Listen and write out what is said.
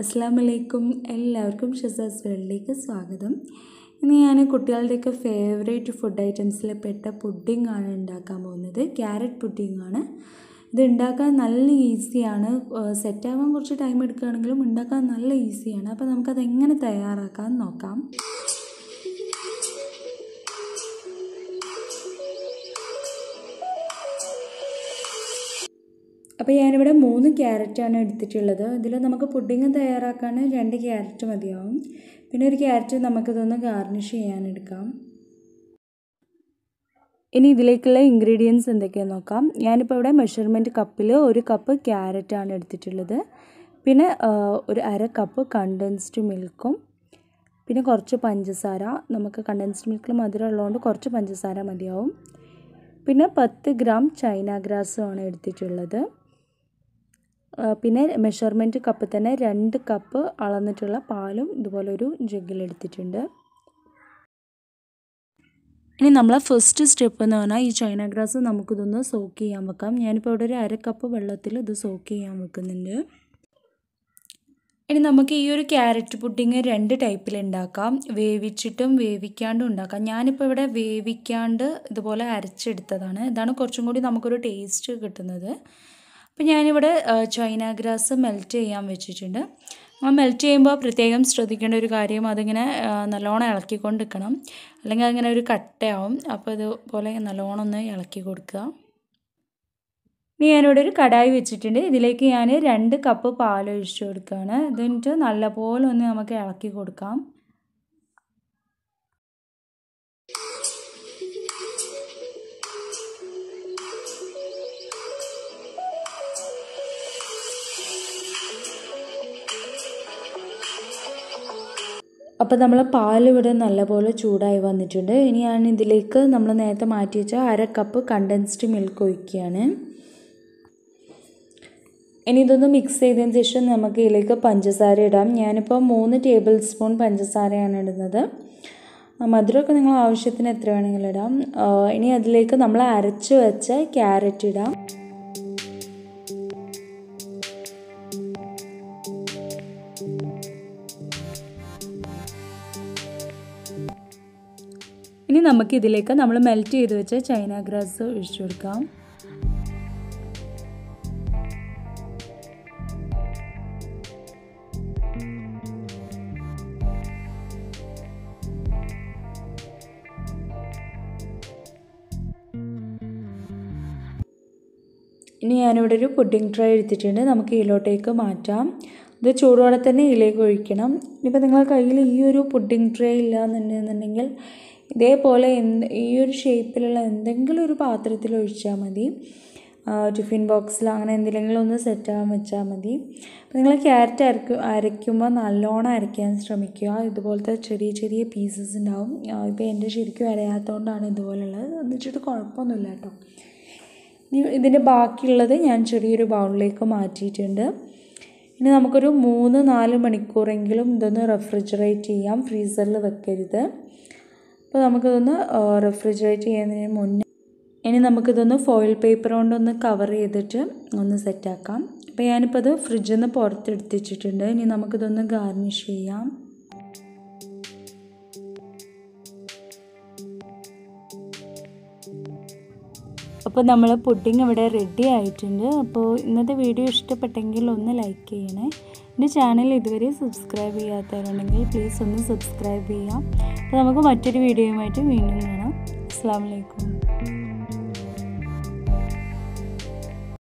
അസ്സലാമലൈക്കും, എല്ലാവർക്കും ഷസാസ് വേൾഡിലേക്ക് സ്വാഗതം. ഇന്ന് ഞാൻ കുട്ടികളുടെയൊക്കെ ഫേവറേറ്റ് ഫുഡ് ഐറ്റംസിൽ പെട്ട പുഡിങ്ങാണ് ഉണ്ടാക്കാൻ പോകുന്നത്. ക്യാരറ്റ് പുഡിങ്ങാണ്. ഇത് ഉണ്ടാക്കാൻ നല്ല ഈസിയാണ്. സെറ്റാവാൻ കുറച്ച് ടൈം എടുക്കുകയാണെങ്കിലും ഉണ്ടാക്കാൻ നല്ല ഈസിയാണ്. അപ്പോൾ നമുക്കത് എങ്ങനെ തയ്യാറാക്കാൻ നോക്കാം. അപ്പോൾ ഞാനിവിടെ 3 ക്യാരറ്റാണ് എടുത്തിട്ടുള്ളത്. ഇതിൽ നമുക്ക് പുഡിങ് തയ്യാറാക്കാൻ 2 ക്യാരറ്റ് മതിയാവും. പിന്നെ ഒരു ക്യാരറ്റ് നമുക്കിതൊന്ന് ഗാർണിഷ് ചെയ്യാനെടുക്കാം. ഇനി ഇതിലേക്കുള്ള ഇൻഗ്രീഡിയൻസ് എന്തൊക്കെയാണെന്ന് നോക്കാം. ഞാനിപ്പോൾ ഇവിടെ മെഷർമെൻറ്റ് കപ്പിൽ 1 കപ്പ് ക്യാരറ്റാണ് എടുത്തിട്ടുള്ളത്. പിന്നെ ഒരു അര കപ്പ് കണ്ടൻസ്ഡ് മിൽക്കും പിന്നെ കുറച്ച് പഞ്ചസാര. നമുക്ക് കണ്ടൻസ്ഡ് മിൽക്കിൽ മധുരം ഉള്ളതുകൊണ്ട് കുറച്ച് പഞ്ചസാര മതിയാവും. പിന്നെ 10 ഗ്രാം ചൈന ഗ്രാസുമാണ് എടുത്തിട്ടുള്ളത്. പിന്നെ മെഷർമെൻറ്റ് കപ്പ് തന്നെ 2 കപ്പ് അളന്നിട്ടുള്ള പാലും ഇതുപോലൊരു ജഗ്ഗിലെടുത്തിട്ടുണ്ട്. ഇനി നമ്മളെ ഫസ്റ്റ് സ്റ്റെപ്പ് എന്ന് പറഞ്ഞാൽ ഈ ചൈന ഗ്രാസ് നമുക്കിതൊന്ന് സോക്ക് ചെയ്യാൻ വെക്കാം. ഞാനിപ്പോൾ ഇവിടെ ഒരു അര കപ്പ് വെള്ളത്തിൽ ഇത് സോക്ക് ചെയ്യാൻ വെക്കുന്നുണ്ട്. ഇനി നമുക്ക് ഈ ഒരു ക്യാരറ്റ് പുഡിങ് 2 ടൈപ്പിലുണ്ടാക്കാം. വേവിച്ചിട്ടും വേവിക്കാണ്ടും ഉണ്ടാക്കാം. ഞാനിപ്പോൾ ഇവിടെ വേവിക്കാണ്ട് ഇതുപോലെ അരച്ചെടുത്തതാണ്. ഇതാണ് കുറച്ചും കൂടി നമുക്കൊരു ടേസ്റ്റ് കിട്ടുന്നത്. അപ്പോൾ ഞാനിവിടെ ചൈന ഗ്രാസ് മെൽറ്റ് ചെയ്യാൻ വെച്ചിട്ടുണ്ട്. ആ മെൽറ്റ് ചെയ്യുമ്പോൾ പ്രത്യേകം ശ്രദ്ധിക്കേണ്ട ഒരു കാര്യം, അതിങ്ങനെ നല്ലോണം ഇളക്കിക്കൊണ്ട് നിൽക്കണം, അല്ലെങ്കിൽ അങ്ങനെ ഒരു കട്ടയാവും. അപ്പോൾ ഇതുപോലെ നല്ലോണം ഒന്ന് ഇളക്കി കൊടുക്കുക. ഇനി ഞാനിവിടെ ഒരു കടായി വെച്ചിട്ടുണ്ട്. ഇതിലേക്ക് ഞാൻ 2 കപ്പ് പാൽ ഒഴിച്ചു കൊടുക്കുകയാണ്. ഇതിട്ട് നല്ലപോലെ ഒന്ന് നമുക്ക് ഇളക്കി കൊടുക്കാം. അപ്പോൾ നമ്മൾ പാലിവിടെ നല്ലപോലെ ചൂടായി വന്നിട്ടുണ്ട്. ഇനി ഞാൻ ഇതിലേക്ക് നമ്മൾ നേരത്തെ മാറ്റി വെച്ച അര കപ്പ് കണ്ടൻസ്ഡ് മിൽക്ക് ഒഴിക്കുകയാണ്. ഇനി ഇതൊന്ന് മിക്സ് ചെയ്തതിന് ശേഷം നമുക്ക് ഇതിലേക്ക് പഞ്ചസാര ഇടാം. ഞാനിപ്പോൾ 3 ടേബിൾ സ്പൂൺ പഞ്ചസാരയാണ് ഇടുന്നത്. മധുരമൊക്കെ നിങ്ങൾ ആവശ്യത്തിന് എത്ര വേണമെങ്കിലും ഇടാം. ഇനി അതിലേക്ക് നമ്മൾ അരച്ച് വെച്ച ക്യാരറ്റ് ഇടാം. ഇനി നമുക്കിതിലേക്ക് നമ്മൾ മെൽറ്റ് ചെയ്ത് വെച്ച ചൈന ഗ്രാസ് ഒഴിച്ചു കൊടുക്കാം. ഇനി ഞാനിവിടെ ഒരു പുഡിംഗ് ട്രൈ എടുത്തിട്ടുണ്ട്. നമുക്ക് ഇതിലോട്ടേക്ക് മാറ്റാം. ഇത് ചൂടോടെ തന്നെ ഇതിലേക്ക് ഒഴിക്കണം. ഇനിയിപ്പോൾ നിങ്ങളുടെ കയ്യിൽ ഈ ഒരു പുഡിംഗ് ട്രേ ഇല്ല എന്നുണ്ടെന്നുണ്ടെങ്കിൽ ഇതേപോലെ ഈ ഒരു ഷേപ്പിലുള്ള എന്തെങ്കിലും ഒരു പാത്രത്തിൽ ഒഴിച്ചാൽ മതി. ടിഫിൻ ബോക്സിൽ അങ്ങനെ എന്തെങ്കിലും ഒന്ന് സെറ്റാകാൻ വെച്ചാൽ മതി. അപ്പോൾ നിങ്ങൾ ക്യാരറ്റ് അരയ്ക്കുമ്പോൾ നല്ലോണം അരയ്ക്കാൻ ശ്രമിക്കുക. ഇതുപോലത്തെ ചെറിയ ചെറിയ പീസസ് ഉണ്ടാവും. ഇപ്പോൾ എൻ്റെ ശരിക്കും അരയാത്തതുകൊണ്ടാണ് ഇതുപോലുള്ളത്. എന്നിട്ട് കുഴപ്പമൊന്നുമില്ല കേട്ടോ. ഇതിൻ്റെ ബാക്കിയുള്ളത് ഞാൻ ചെറിയൊരു ബൗളിലേക്ക് മാറ്റിയിട്ടുണ്ട്. ഇനി നമുക്കൊരു 3-4 മണിക്കൂറെങ്കിലും ഇതൊന്ന് റെഫ്രിജറേറ്റ് ചെയ്യാം. ഫ്രീസറിൽ വെക്കരുത്. അപ്പോൾ നമുക്കിതൊന്ന് റെഫ്രിജറേറ്റ് ചെയ്യുന്നതിന് മുന്നേ ഇനി നമുക്കിതൊന്ന് ഫോയിൽ പേപ്പർ കൊണ്ടൊന്ന് കവർ ചെയ്തിട്ട് ഒന്ന് സെറ്റാക്കാം. അപ്പോൾ ഞാനിപ്പോൾ അത് ഫ്രിഡ്ജിൽ നിന്ന് പുറത്തെടുത്തിട്ടുണ്ട്. ഇനി നമുക്കിതൊന്ന് ഗാർണിഷ് ചെയ്യാം. അപ്പോൾ നമ്മൾ പുഡിങ് ഇവിടെ റെഡി ആയിട്ടുണ്ട്. അപ്പോൾ ഇന്നത്തെ വീഡിയോ ഇഷ്ടപ്പെട്ടെങ്കിൽ ഒന്ന് ലൈക്ക് ചെയ്യണേ. എൻ്റെ ചാനൽ ഇതുവരെ സബ്സ്ക്രൈബ് ചെയ്യാത്തവരുണ്ടെങ്കിൽ പ്ലീസ് ഒന്ന് സബ്സ്ക്രൈബ് ചെയ്യാം. അപ്പോൾ നമുക്ക് മറ്റൊരു വീഡിയോയുമായിട്ട് വീണ്ടും കാണാം. അസ്സലാമു അലൈക്കും.